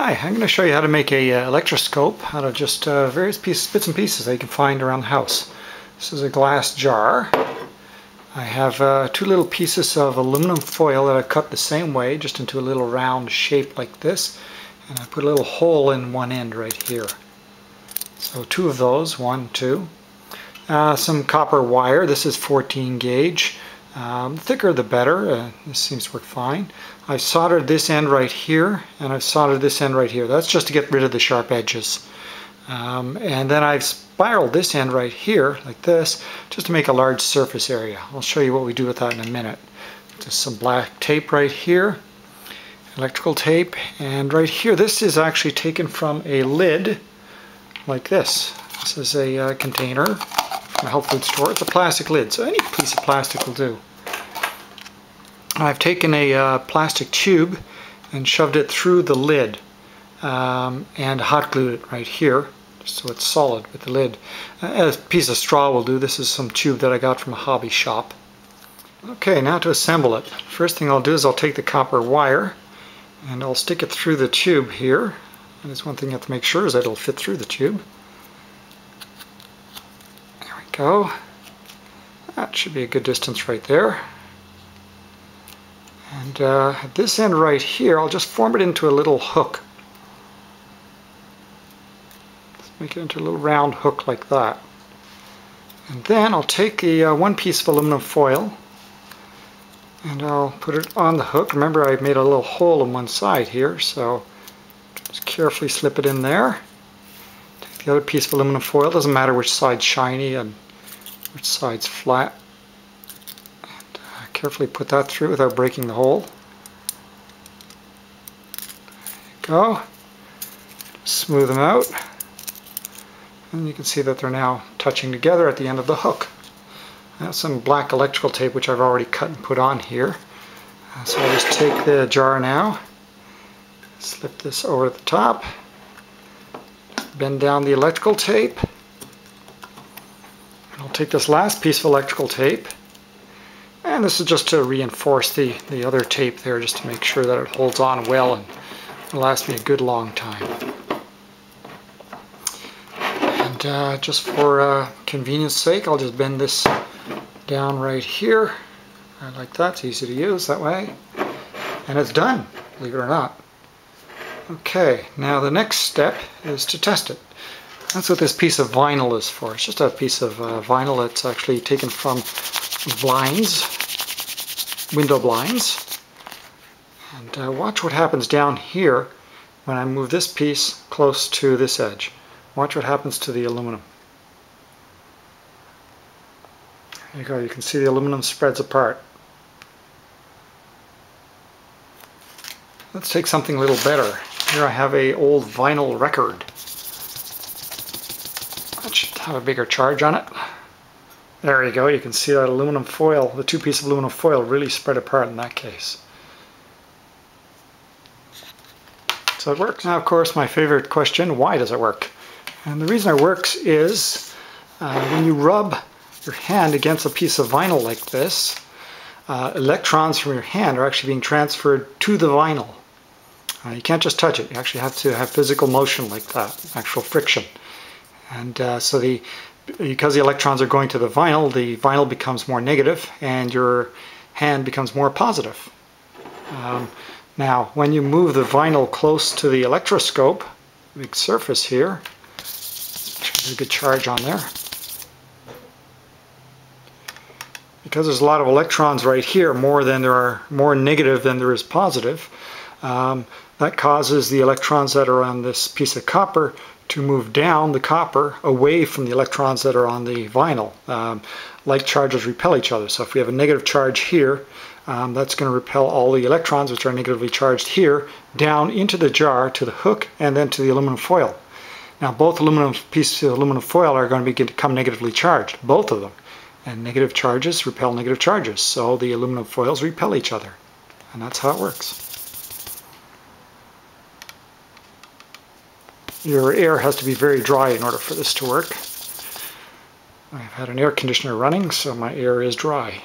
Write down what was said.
Hi, I'm going to show you how to make an electroscope out of just various bits and pieces that you can find around the house. This is a glass jar. I have two little pieces of aluminum foil that I cut the same way, just into a little round shape like this. And I put a little hole in one end right here. So two of those, one, two. Some copper wire, this is 14 gauge. The thicker the better. This seems to work fine. I've soldered this end right here, and I've soldered this end right here. That's just to get rid of the sharp edges. And then I've spiraled this end right here, like this, just to make a large surface area. I'll show you what we do with that in a minute. Just some black tape right here, electrical tape, and right here, this is actually taken from a lid like this. This is a container from a health food store. It's a plastic lid, so any piece of plastic will do. I've taken a plastic tube and shoved it through the lid and hot glued it right here so it's solid with the lid. A piece of straw will do. This is some tube that I got from a hobby shop. Okay, now to assemble it. First thing I'll do is I'll take the copper wire and I'll stick it through the tube here. And there's one thing you have to make sure is that it'll fit through the tube. There we go. That should be a good distance right there. And at this end right here, I'll just form it into a little hook. Let's make it into a little round hook like that. And then I'll take the one piece of aluminum foil and I'll put it on the hook. Remember, I made a little hole on one side here, so just carefully slip it in there. Take the other piece of aluminum foil. Doesn't matter which side's shiny and which side's flat. Carefully put that through without breaking the hole. There you go. Smooth them out. And you can see that they're now touching together at the end of the hook. That's some black electrical tape which I've already cut and put on here. So I'll just take the jar now, slip this over the top, bend down the electrical tape. And I'll take this last piece of electrical tape. And this is just to reinforce the other tape there, just to make sure that it holds on well and will last me a good long time. And just for convenience sake, I'll just bend this down right here. I like that, it's easy to use that way. And it's done, believe it or not. Okay, now the next step is to test it. That's what this piece of vinyl is for. It's just a piece of vinyl that's actually taken from window blinds, and watch what happens down here when I move this piece close to this edge. Watch what happens to the aluminum. There you go, you can see the aluminum spreads apart. Let's take something a little better. Here I have an old vinyl record. That should have a bigger charge on it. There you go, you can see that aluminum foil, the two pieces of aluminum foil really spread apart in that case. So it works. Now of course my favorite question, why does it work? And the reason it works is when you rub your hand against a piece of vinyl like this, electrons from your hand are actually being transferred to the vinyl. You can't just touch it, you actually have to have physical motion like that, actual friction. And so because the electrons are going to the vinyl becomes more negative and your hand becomes more positive. Now, when you move the vinyl close to the electroscope, big surface here, there's a good charge on there. Because there's a lot of electrons right here, more negative than there is positive, that causes the electrons that are on this piece of copper to move down the copper away from the electrons that are on the vinyl. Like charges repel each other. So if we have a negative charge here, that's going to repel all the electrons which are negatively charged here down into the jar to the hook and then to the aluminum foil. Now both pieces of aluminum foil are going to become negatively charged, both of them. And negative charges repel negative charges. So the aluminum foils repel each other. And that's how it works. Your air has to be very dry in order for this to work. I've had an air conditioner running, so my air is dry.